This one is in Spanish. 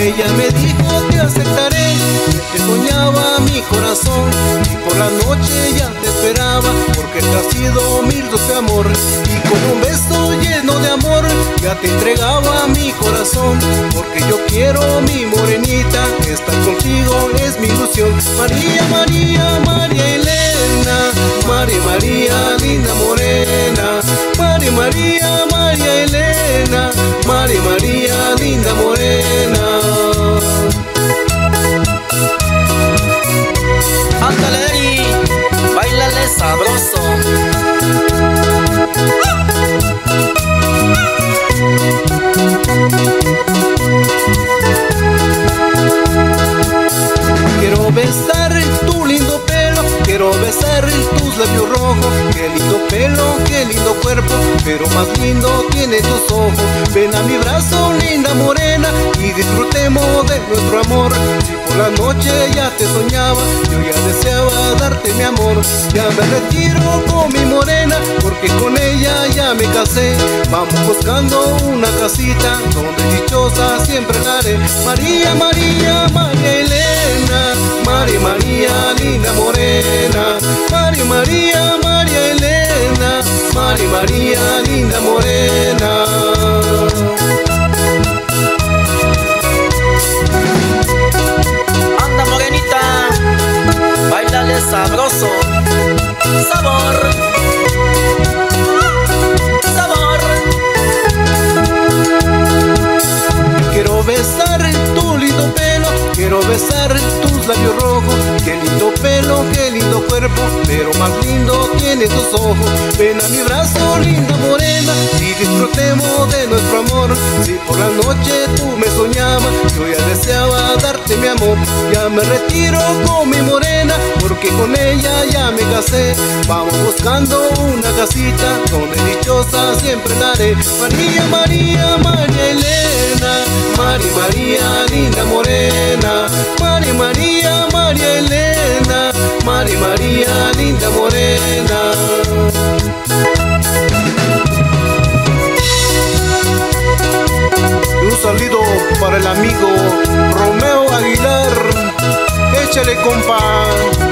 Ella me dijo te aceptaré, que soñaba mi corazón, y por la noche ya te esperaba, porque te has sido mi dulce amor. Y con un beso lleno de amor ya te entregaba mi corazón, porque yo quiero mi morenita, estar contigo es mi ilusión. María, María, María Elena, María, María, linda morena, María, María, María Elena, María, María, linda morena. Ándale, báilale sabroso. Quiero besar tu lindo pelo, quiero besar tus labios rojos. Qué lindo pelo, qué lindo cuerpo, pero más lindo tiene tus ojos. Ven a mi brazo, linda morena, y disfrutemos de nuestro amor. Si por la noche ya te soñaba, yo ya deseaba darte mi amor. Ya me retiro con mi morena, porque con ella ya me casé. Vamos buscando una casita donde dichosa siempre haré. María, María, María Elena, María, María, linda morena, María, María, María Elena, María, María, linda morena. Báilale sabroso, sabor, sabor. Quiero besar tu lindo pelo, quiero besar tus labios rojos. Qué lindo pelo, qué lindo cuerpo, pero más lindo tiene tus ojos. Ven a mi brazo, linda morena, y disfrutemos de nuestro amor. Si por la noche tú me soñabas, yo ya deseaba darte mi amor. Ya me retiro con mi morena, porque con ella ya me casé. Vamos buscando una casita donde dichosa siempre daré. María, María, María Elena, María, María, linda morena, María, María, María Elena, María, María, linda morena. Un saludo para el amigo Romeo Aguilar, échale compa.